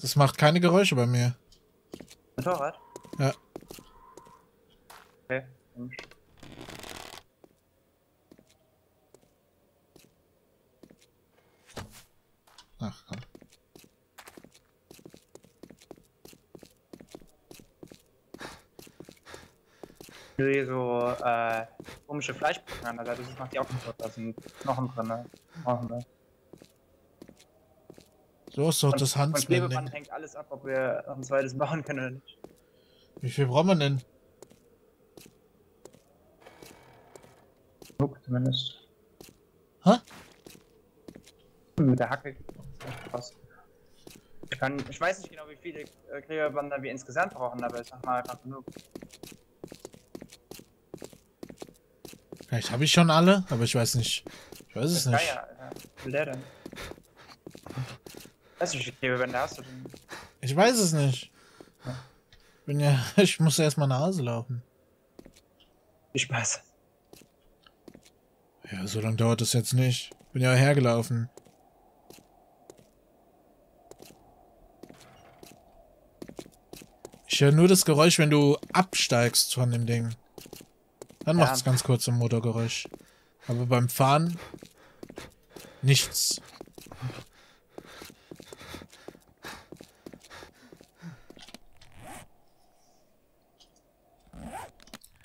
Das macht keine Geräusche bei mir. Ein Torwart? Ja. Okay. Ach komm. Ich sehe so komische Fleischbrücken an der Seite, das macht die auch nicht so, da sind Knochen drin, ne? So ist doch das Hans. Von Klebeband hängt alles ab, ob wir noch ein zweites bauen können oder nicht. Wie viel brauchen wir denn? Guck zumindest. Hä? Mit der Hacke ist nicht gepasst. Ich weiß nicht genau, wie viele Klebebander wir insgesamt brauchen, aber ich sag mal gerade genug. Vielleicht habe ich schon alle, aber ich weiß nicht. Ich weiß es nicht. Ja, ja. Denn? Weißt du, wie viele Klebebänder hast du denn? Ich weiß es nicht. Ja. Ich muss erstmal nach Hause laufen. Viel Spaß. Ja, so lange dauert das jetzt nicht. Bin ja hergelaufen. Ich höre nur das Geräusch, wenn du absteigst von dem Ding. Dann macht es ganz kurz ein Motorgeräusch. Aber beim Fahren nichts.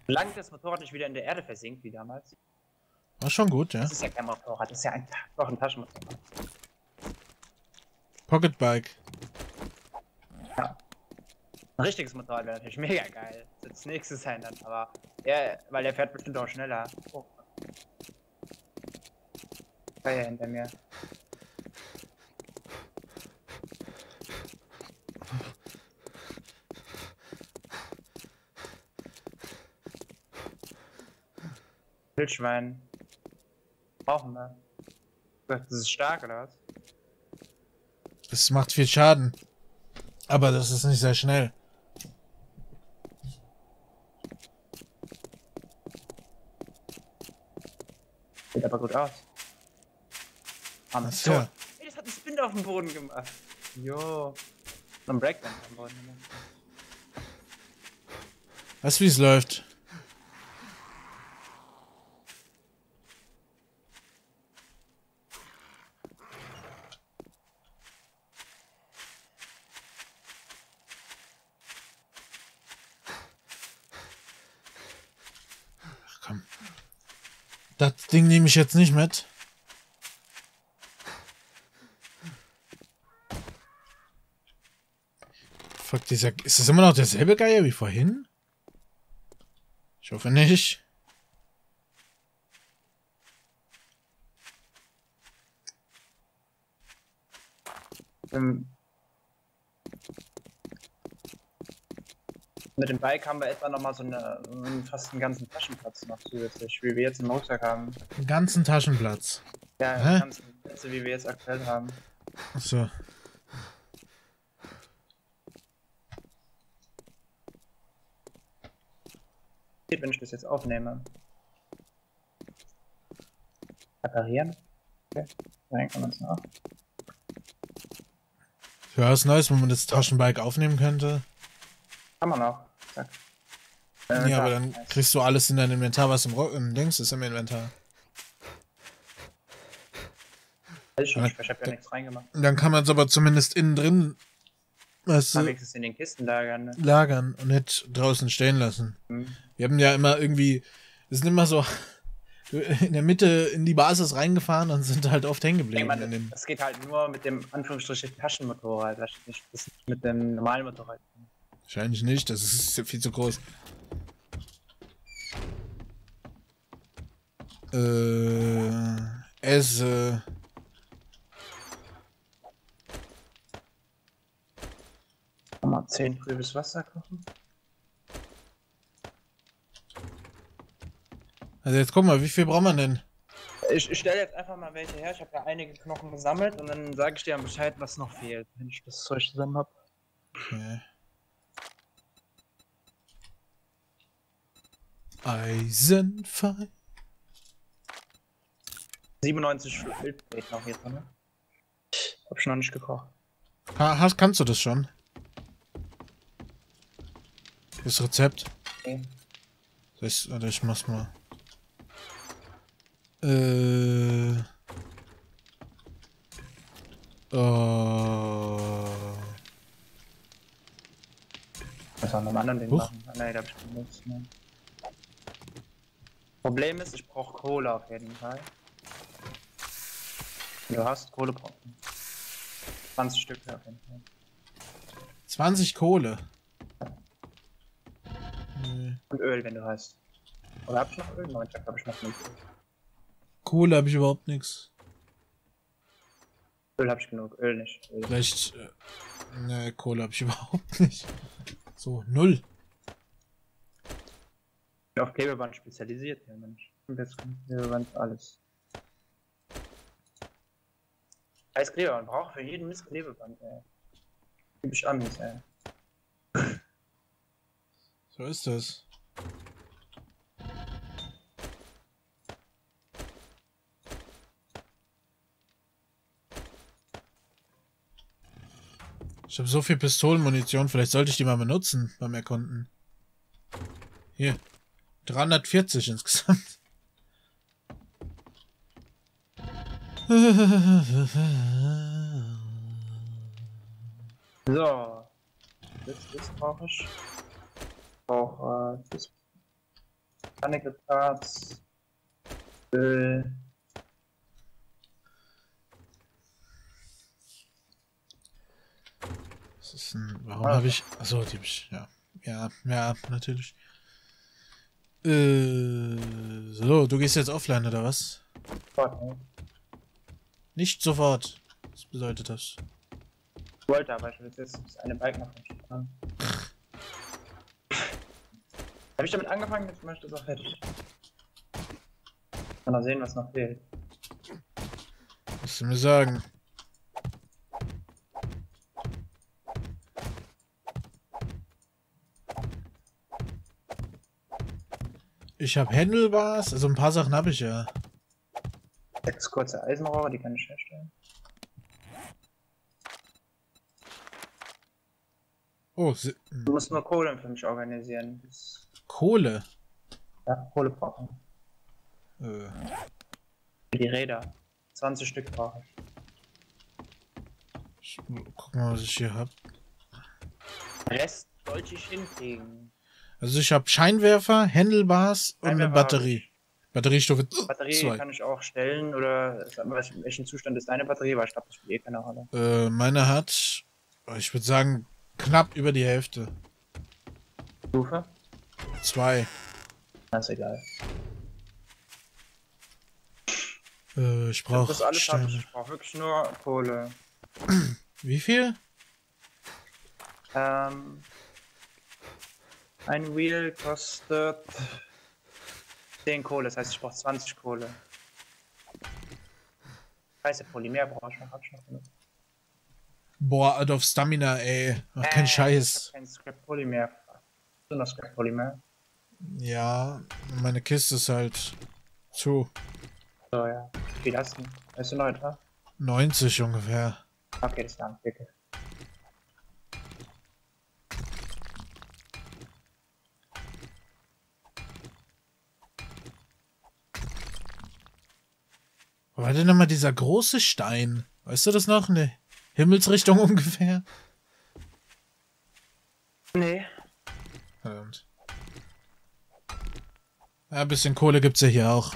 Solange das Motorrad nicht wieder in der Erde versinkt, wie damals. War schon gut, ja. Das ist ja kein Motorrad, das ist ja einfach ein Taschenmotorrad. Pocketbike. Ja. Ein richtiges Motorrad wäre natürlich mega geil. Das wird das nächste sein dann, aber ja, weil der fährt bestimmt auch schneller. Oh. Feuer hinter mir. Wildschwein. Brauchen wir. Das ist stark, oder was? Das macht viel Schaden. Aber das ist nicht sehr schnell. Sieht aber gut aus. So. Ey, das hat einen Spin auf dem Boden gemacht. Jo. So ein Breakdown auf dem Boden gemacht. Weißt du, wie es läuft? Das Ding nehme ich jetzt nicht mit. Fuck, dieser... Ist das immer noch derselbe Geier wie vorhin? Ich hoffe nicht. Mit dem Bike haben wir etwa nochmal fast einen ganzen Taschenplatz noch zusätzlich, wie wir jetzt im Rucksack haben. Einen ganzen Taschenplatz? Ja, einen ganzen Plätze, wie wir jetzt aktuell haben. Achso. Wenn ich das jetzt aufnehme. Reparieren? Okay, dann kann man es noch. Ja, was Neues, wenn man das Taschenbike aufnehmen könnte. Kann man auch. Zack. Ja, aber dann kriegst du alles in dein Inventar, was im Dings ist im Inventar. Ich hab ja nichts reingemacht. Dann kann man es aber zumindest innen drin, weißt du, in den Kisten lagern, ne? Lagern und nicht draußen stehen lassen. Mhm. Wir haben ja immer irgendwie, es sind immer so in der Mitte in die Basis reingefahren und sind halt oft hängen geblieben. Das geht halt nur mit dem Anführungsstrichen Taschenmotorrad, das ist nicht mit dem normalen Motorrad. Wahrscheinlich nicht, das ist viel zu groß. Mal 10 trübes Wasser kochen. Also jetzt guck mal, wie viel braucht man denn? Ich stelle jetzt einfach mal welche her, ich habe ja einige Knochen gesammelt und dann sage ich dir Bescheid, was noch fehlt, wenn ich das Zeug zusammen habe. Okay. Eisenfall. 97 Wildbret noch hier drin. Hab schon noch nicht gekocht. Kannst du das schon? Das Rezept. Okay. Ich mach's mal. Was soll man mit anderen Ding machen? Nein, da hab ich nichts mehr. Problem ist, ich brauche Kohle auf jeden Fall. Du hast Kohle brauchen. 20 Stück auf jeden Fall. 20 Kohle? Und Öl, wenn du hast. Oder hab ich noch Öl? Nein, hab ich noch nicht. Kohle hab ich überhaupt nichts. Öl hab ich genug, Öl nicht. Öl. Vielleicht. Ne, Kohle hab ich überhaupt nicht. So, null. Ich bin auf Klebeband spezialisiert, ja Mensch. Und jetzt kommt Klebeband alles. Heiß Klebeband, braucht für jeden Mist Klebeband, ey. Gib ich an, ey. So ist das. Ich habe so viel Pistolenmunition, vielleicht sollte ich die mal benutzen beim Erkunden. Hier. 340 insgesamt. So. Das brauche ich. Auch das Mechanical Parts, Öl. Das ist ein. Warum habe ich. Achso, die habe ich. Ja. Ja, natürlich. So, du gehst jetzt offline oder was? Sofort, nicht sofort. Was bedeutet das? Ich wollte aber, ich will jetzt eine Bike machen. Habe ich damit angefangen, jetzt möchte ich das auch fertig. Mal sehen, was noch fehlt. Musst du mir sagen. Ich habe Handlebars, also ein paar Sachen habe ich ja. 6 kurze Eisenrohre, die kann ich herstellen. Oh, du musst nur Kohle für mich organisieren. Kohle? Ja, Kohle brauchen. Für die Räder. 20 Stück brauche ich. Ich guck mal, was ich hier hab. Den Rest sollte ich hinkriegen. Also ich habe Scheinwerfer, Handlebars und eine Batterie. Batteriestufe 2. Batterie kann ich auch stellen oder in welchem Zustand ist deine Batterie? Weil ich glaube, das spielt eh keine Rolle. Meine hat, ich würde sagen, knapp über die Hälfte. Stufe? 2. Das ist egal. Ich brauche das alles Steine. Ich brauche wirklich nur Kohle. Wie viel? Ein Wheel kostet 10 Kohle, das heißt ich brauche 20 Kohle. Scheiße, Polymer brauche ich noch. Boah, out of Stamina, ey. Mach keinen Scheiß. Ich hab kein Scrap-Polymer. Hast du noch Scrap-Polymer? Ja, meine Kiste ist halt zu. So, ja. Wie viel hast du? Weißt du noch etwa? 90 ungefähr. Okay, das ist lang, wirklich. Wo war denn nochmal dieser große Stein? Weißt du das noch? Ne. Himmelsrichtung ungefähr? Nee. Verdammt. Ja, ein bisschen Kohle gibt's ja hier auch.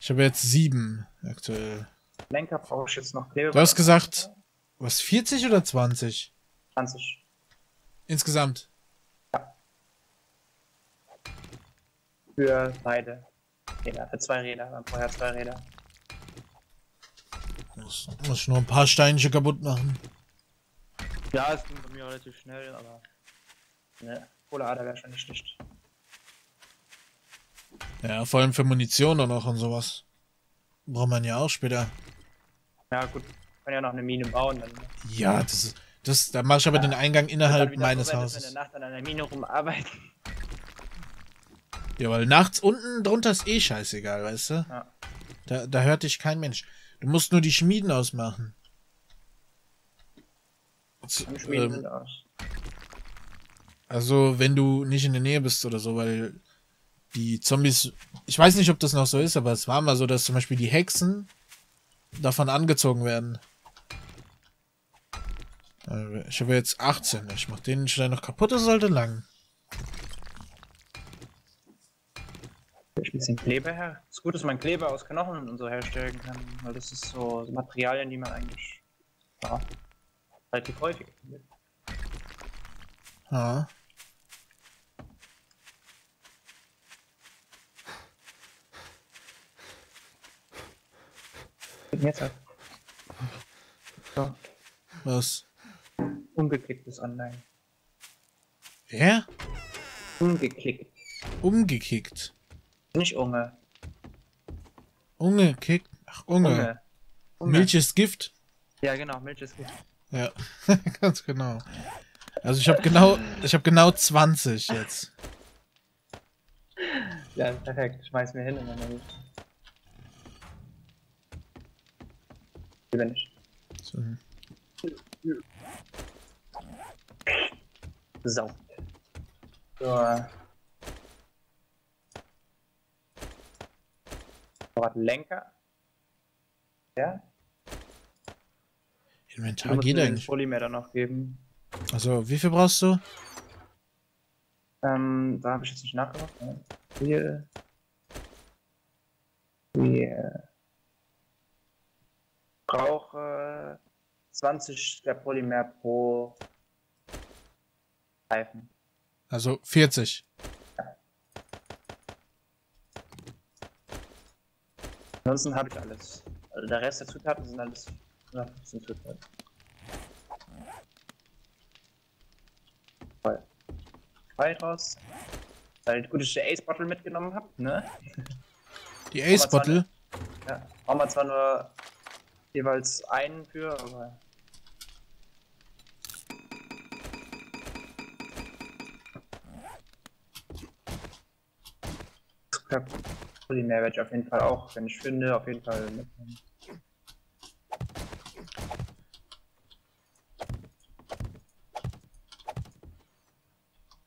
Ich habe jetzt 7 aktuell. Lenker brauche ich jetzt noch. Du hast gesagt, was, 40 oder 20? 20. Insgesamt? Ja. Für beide Räder, für 2 Räder, dann vorher 2 Räder. Muss ich nur ein paar Steinchen kaputt machen. Ja, es ging bei mir relativ schnell, aber. Ne, Kohleader wäre schon nicht schlecht. Ja, vor allem für Munition und auch und sowas. Braucht man ja auch später. Ja, gut, kann ja noch eine Mine bauen. Dann. Ja, das da mache ich aber ja, den Eingang innerhalb meines Hauses. In der Nacht an einer Mine rumarbeiten. Ja, weil nachts unten drunter ist eh scheißegal, weißt du? Ja. Da hört dich kein Mensch. Du musst nur die Schmieden ausmachen. Also wenn du nicht in der Nähe bist oder so, weil die Zombies, ich weiß nicht, ob das noch so ist, aber es war mal so, dass zum Beispiel die Hexen davon angezogen werden. Ich habe jetzt 18, ich mach den Stein noch kaputt, das sollte lang. Ich ein bisschen Kleber her. Es ist gut, dass man Kleber aus Knochen und so herstellen kann, weil das ist so Materialien, die man eigentlich relativ häufig findet. Ja. Jetzt ab. So. Was? Umgeklicktes Online. Wer? Umgeklickt. Umgekickt? Nicht Unge. Unge kickt? Ach, Unge. Milch ist Gift? Ja, genau, Milch ist Gift. Ja, ganz genau. Also ich habe genau 20 jetzt. Ja, perfekt. Schmeiß mir hin und dann nicht. Lieber nicht. So. So. So. Lenker. Ja. Inventar geht eigentlich. Polymer noch geben. Also, wie viel brauchst du? Da habe ich jetzt nicht nachgemacht. Hier. Hier. Ich brauche 20 der Polymer pro Reifen. Also 40. Ansonsten habe ich alles. Also der Rest der Zutaten sind alles 15 Zutaten. Voll. Frei raus. Weil gut, dass ich die Ace Bottle mitgenommen habe, ne? Die Ace Bottle? Ja, brauchen wir zwar nur jeweils einen für, aber. Ja. Die Mehrwert auf jeden Fall auch, wenn ich finde, auf jeden Fall mitnehmen.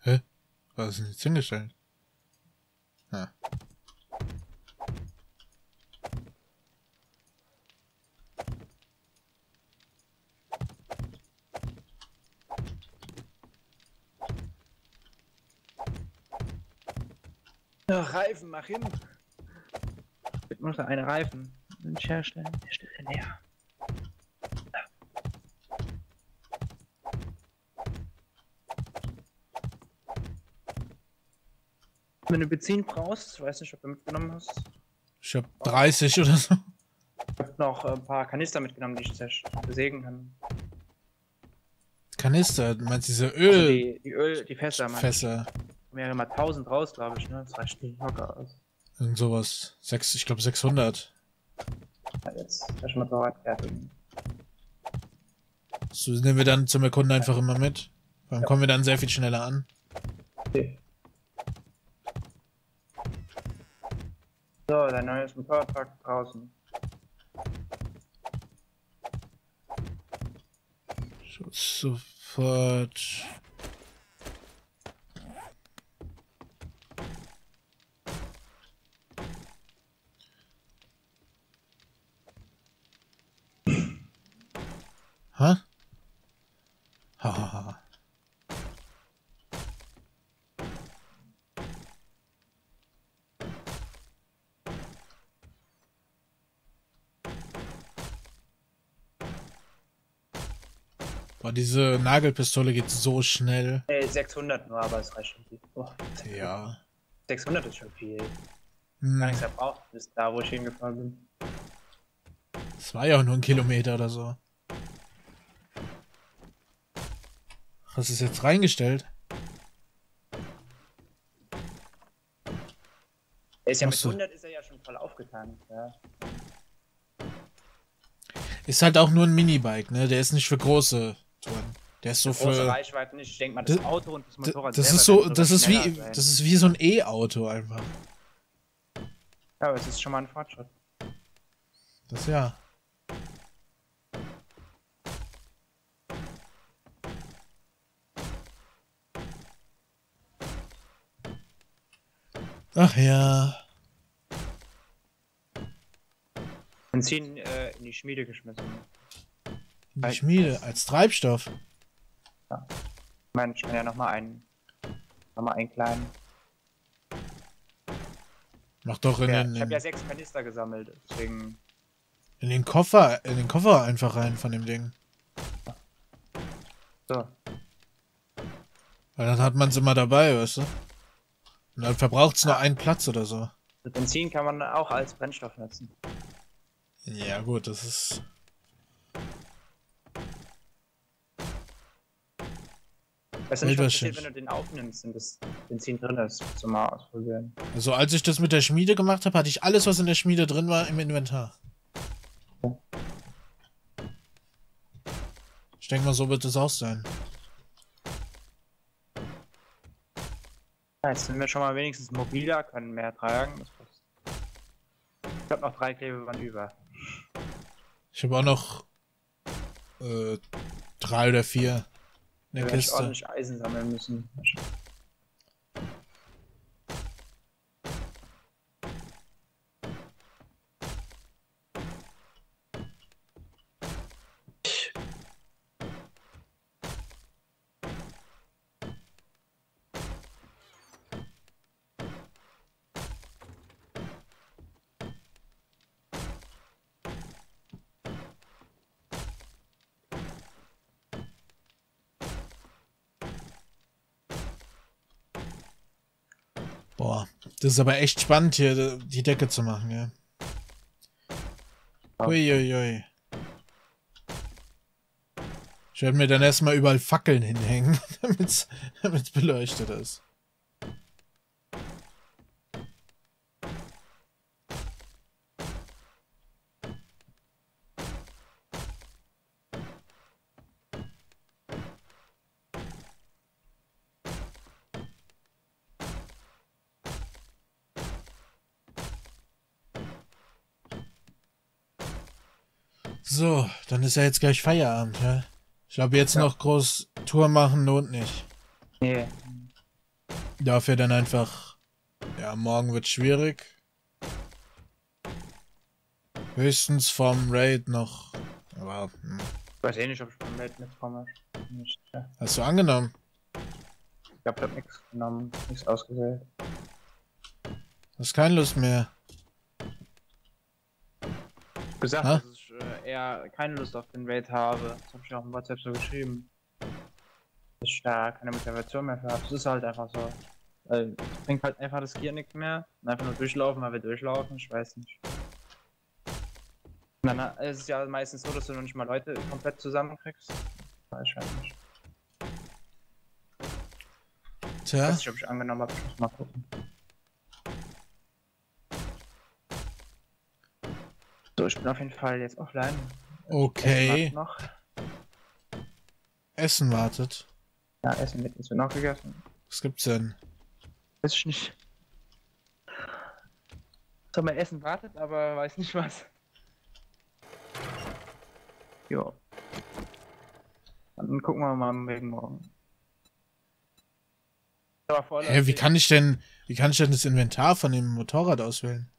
Hä? Was ist denn jetzt hingestellt? Ah. Ja, Reifen, mach hin! Muss da einen Reifen herstellen. Herstellen, ja. Wenn du Benzin brauchst, ich weiß nicht, ob du mitgenommen hast. Ich hab 30 oder so. Ich hab noch ein paar Kanister mitgenommen, die ich besägen kann. Kanister? Du meinst diese Öl? Also die Fässer. Fässer. Da haben ja immer 1000 raus, glaube ich, ne? Das reicht nicht locker aus. Irgend sowas. Ich glaube 600. Ja, jetzt schon mal bereit fertig. So nehmen wir dann zum Erkunden einfach immer mit. Dann kommen wir dann sehr viel schneller an. Okay. So, dein neues Motorrad draußen. Sofort. Hä? Hahaha. Boah, diese Nagelpistole geht so schnell. 600 nur, aber es reicht schon viel. Oh. Ja. 600 ist schon viel. Gar nichts verbraucht bis da, wo ich hingefahren bin. Es war ja auch nur ein Kilometer oder so. Was ist jetzt reingestellt? Er ist ja mit 100 ist er ja schon voll aufgetan. Ja. Ist halt auch nur ein Minibike, ne? Der ist nicht für große Touren. Der ist so für große Reichweiten nicht. Ich denke mal, das Auto und das Motorrad. Das ist so, das ist wie so ein E-Auto einfach. Ja, aber es ist schon mal ein Fortschritt. Das ja. Ach ja. Benzin in die Schmiede geschmissen. In die Schmiede? Als Treibstoff? Ja. Ich meine, ich kann ja nochmal einen kleinen. Mach doch in den... Ich hab ja 6 Kanister gesammelt, deswegen... In den Koffer einfach rein von dem Ding. So. Weil dann hat man es immer dabei, weißt du? Und dann verbraucht es nur einen Platz oder so. Das Benzin kann man auch als Brennstoff nutzen. Ja gut, das ist... Weißt du nicht, was passiert, wenn du den aufnimmst und das Benzin drin ist, zum mal ausprobieren. Also als ich das mit der Schmiede gemacht habe, hatte ich alles, was in der Schmiede drin war, im Inventar. Ich denke mal, so wird es auch sein. Ja, jetzt sind wir schon mal wenigstens mobiler, können mehr tragen. Das passt. Ich habe noch 3 Klebeband über. Ich habe auch noch 3 oder 4. Da werde ich ordentlich Eisen sammeln müssen. Boah, das ist aber echt spannend, hier die Decke zu machen, ja. Uiuiui. Ich werde mir dann erstmal überall Fackeln hinhängen, damit es beleuchtet ist. So, dann ist ja jetzt gleich Feierabend, ja? Ich glaube, jetzt noch groß Tour machen lohnt nicht. Nee. Dafür dann einfach... Ja, morgen wird schwierig. Höchstens vom Raid noch... Aber, ich weiß eh nicht, ob ich vom Raid mitkomme. Hast du angenommen? Ich hab dort nichts genommen, nichts ausgewählt. Hast keine Lust mehr. Gesagt, dass ich eher keine Lust auf den Raid habe. Das habe ich auch im WhatsApp so geschrieben. Dass ich da keine Motivation mehr für habe. Das ist halt einfach so. Es bringt halt einfach das Gear nichts mehr. Und einfach nur durchlaufen, weil wir durchlaufen. Ich weiß nicht. Und dann ist es ja meistens so, dass du noch nicht mal Leute komplett zusammenkriegst. Wahrscheinlich. Tja. Ich weiß nicht, ob ich angenommen habe. Ich muss mal gucken. So, ich bin auf jeden Fall jetzt offline. Okay. Essen wartet noch. Essen wartet. Ja, Essen wird nicht so noch gegessen. Was gibt's denn? Weiß ich nicht. So, mein Essen wartet, aber weiß nicht was. Jo. Dann gucken wir mal wegen morgen. Hey, wie kann ich denn das Inventar von dem Motorrad auswählen?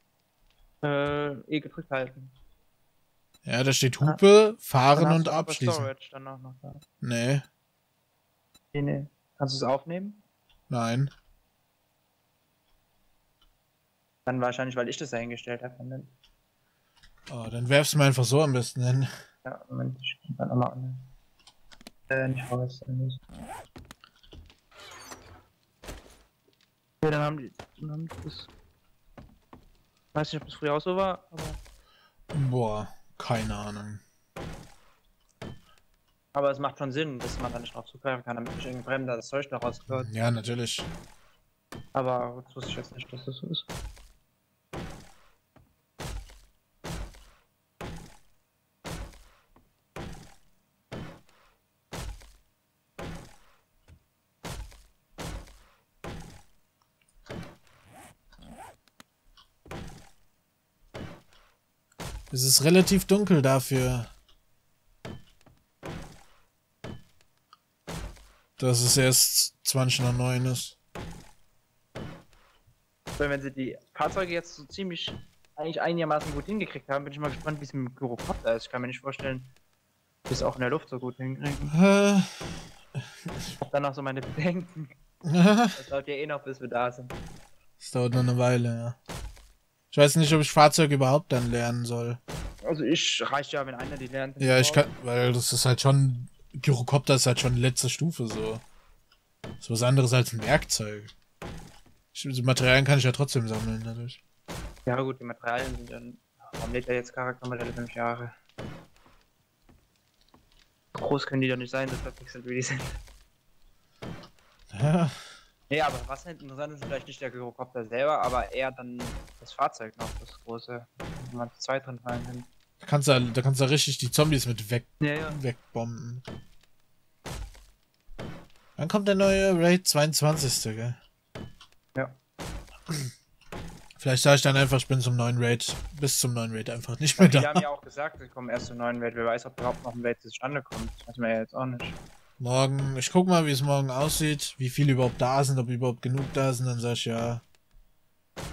E gedrückt halten. Ja, da steht Hupe, fahren und abschließen. Dann auch noch da. Nee. Nee. Kannst du es aufnehmen? Nein. Dann wahrscheinlich, weil ich das dahingestellt habe. Moment. Oh, dann werfst du mir einfach so am besten hin. Ja, Moment, ich kann dann nochmal annehmen. Nicht raus. Ja, dann haben die. Dann haben die das. Ich weiß nicht, ob das früher auch so war, aber... Boah, keine Ahnung. Aber es macht schon Sinn, dass man da nicht drauf zugreifen kann, damit nicht irgendein Fremder das Zeug da rausgehört. Ja, natürlich. Aber das wusste ich jetzt nicht, dass das so ist. Es ist relativ dunkel dafür, dass es erst 20:09 ist. Weil wenn sie die Fahrzeuge jetzt so ziemlich eigentlich einigermaßen gut hingekriegt haben, bin ich mal gespannt, wie es mit dem Gyrocopter ist. Ich kann mir nicht vorstellen, wie es auch in der Luft so gut hinkriegen. Ich hab dann noch so meine Bedenken. Das dauert ja eh noch, bis wir da sind. Das dauert noch eine Weile, ja. Ich weiß nicht, ob ich Fahrzeuge überhaupt dann lernen soll. Also ich reicht ja, wenn einer die lernt. Ja, ich kann, weil das ist halt schon, Gyrocopter ist halt schon letzte Stufe so. Das ist was anderes als ein Werkzeug. Die Materialien kann ich ja trotzdem sammeln, dadurch. Ja gut, die Materialien sind dann, warum lädt er jetzt Charaktermodelle 5 Jahre? Groß können die doch nicht sein, dass verpixelt wie die sind. Ja. Nee, aber was interessant ist, vielleicht nicht der Gyrocopter selber, aber eher dann das Fahrzeug noch, das große, wo man zu zweit drin fallen kann. Da kannst du richtig die Zombies mit wegbomben. Dann kommt der neue Raid 22. Gell? Ja. Vielleicht sage ich dann einfach, ich bin zum neuen Raid, bis zum neuen Raid einfach nicht mehr da. Die haben ja auch gesagt, wir kommen erst zum neuen Raid. Wer weiß, ob überhaupt noch ein Raid zustande kommt. Das weiß man ja jetzt auch nicht. Morgen, ich guck mal, wie es morgen aussieht, wie viele überhaupt da sind, ob überhaupt genug da sind, dann sag ich ja.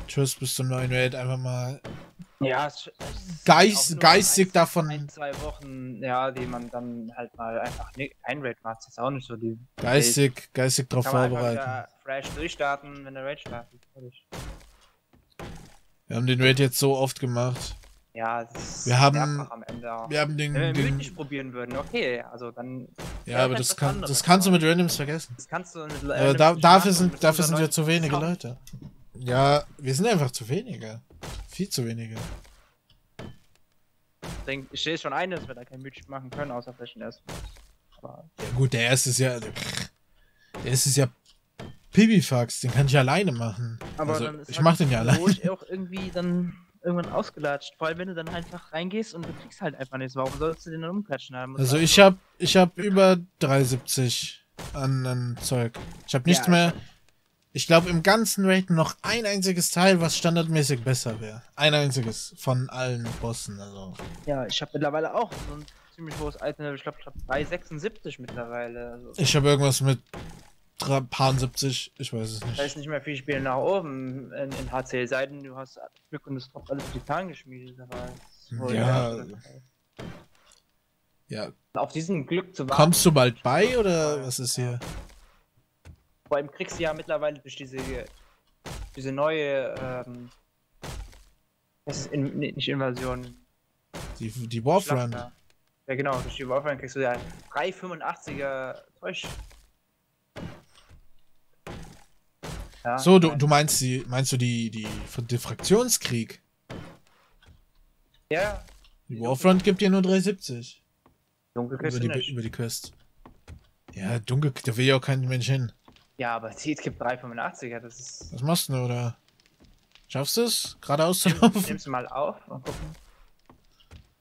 Tschüss, bis zum neuen Raid, einfach mal. Ja, geistig davon. 1, 2 Wochen, ja, die man dann halt mal einfach kein Raid macht, ist jetzt auch nicht so die. Geistig drauf vorbereiten. Ja, fresh durchstarten, wenn der Raid startet. Wir haben den Raid jetzt so oft gemacht. Ja, das wir ist haben, am Ende auch. Wir haben den. Wenn wir mündlich probieren würden, okay, also dann. Ja, aber das kannst du mit Randoms vergessen. Das kannst du mit Randoms dafür sind wir zu wenige Leute. Ja, wir sind einfach zu wenige. Viel zu wenige. Ich sehe schon ein, dass wir da kein Mütsch machen können, außer vielleicht den ersten. Ja, gut, der erste ist ja. Der erste ist ja. Pibifax, den kann ich alleine machen. Aber also, dann ist ich mach den ja alleine. Wo ich auch irgendwie dann irgendwann ausgelatscht. Vor allem, wenn du dann einfach reingehst und du kriegst halt einfach nichts. Warum sollst du den dann umklatschen haben? Also, ich hab über 73 an Zeug. Ich hab nichts mehr. Ich glaube, im ganzen Raid noch ein einziges Teil, was standardmäßig besser wäre. Ein einziges von allen Bossen. Also. Ja, ich habe mittlerweile auch so ein ziemlich hohes Item. Ich glaube, ich habe 376 mittlerweile. Also. Ich habe irgendwas mit 73, ich weiß es nicht. Da ist nicht mehr viel Spiel nach oben in HCL, Seiten. Du hast Glück und es tropft alles Titan geschmiedet. Aber ja. Ja. Auf diesen Glück zu warten. Kommst du bald bei oder was ist hier? Vor allem kriegst du ja mittlerweile durch diese neue, das ist nicht Invasion. Die Warframe. Ja genau, durch die Warframe kriegst du ja 385er Täusch. Ja, so, du meinst du die Diffraktionskrieg? Ja. Die Warfront gibt dir nur 370. Dunkelquest über die Quest. Ja, da will ja auch kein Mensch hin. Ja, aber es gibt 385er, das ist... Was machst du denn, oder? Schaffst du es? Geradeaus zu laufen? Nimmst du mal auf und gucken.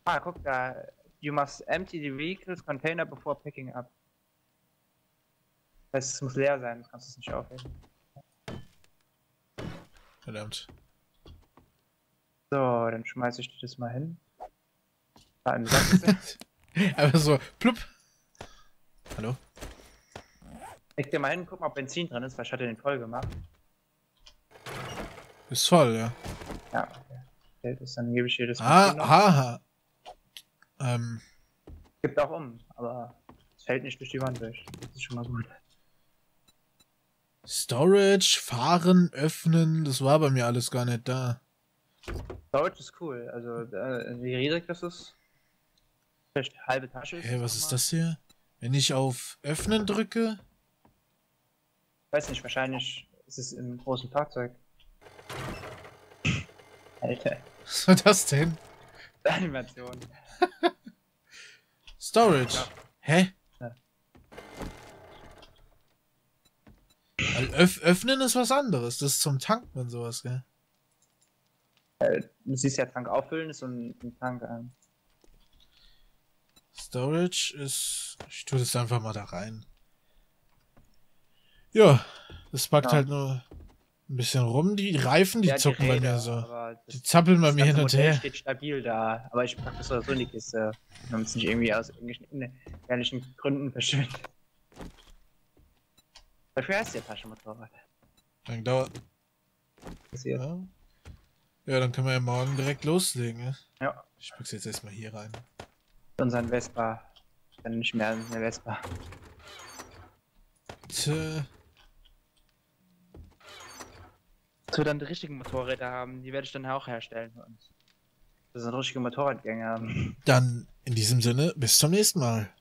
Ah, guck da. You must empty the vehicle's container before picking up. Das heißt, es muss leer sein, sonst kannst du es nicht aufheben. Verdammt. So, dann schmeiße ich das mal hin. Ah, im Sack. Einfach so, plupp. Hallo? Ich geh mal hin, guck mal, ob Benzin drin ist, weil ich hatte den voll gemacht. Ist voll, ja. Ja, okay. Dann gebe ich dir das Benzin noch. Gibt auch aber es fällt nicht durch die Wand durch. Das ist schon mal gut. Storage, fahren, öffnen, das war bei mir alles gar nicht da. Storage ist cool, also wie riesig das ist. Vielleicht eine halbe Tasche ist. Hey, was ist das hier? Wenn ich auf öffnen drücke? Weiß nicht, wahrscheinlich ist es im großen Fahrzeug. Alter. Was war das denn? Animation. Storage. Ja. Hä? Öffnen ist was anderes, das ist zum Tanken und sowas, gell? Du siehst ja Tank auffüllen, ist so ein Tank an. Storage ist... Ich tue das einfach mal da rein. Ja, das packt halt nur ein bisschen rum. Die Reifen, die zucken bei mir so. Die zappeln bei mir hin und her. Das steht stabil da, aber ich pack das so in die Kiste, damit es nicht irgendwie aus irgendwelchen Gründen verschwindet. Dafür heißt der Taschenmotorrad. Lang dauert. passiert. Ja. Ja, dann können wir ja morgen direkt loslegen, ne? Ja. Ich pack's jetzt erstmal hier rein. Unseren Vespa. Dann nicht mehr eine Vespa. So, dann die richtigen Motorräder haben, die werde ich dann auch herstellen für uns. Dass wir richtige Motorradgänge haben. Dann in diesem Sinne, bis zum nächsten Mal.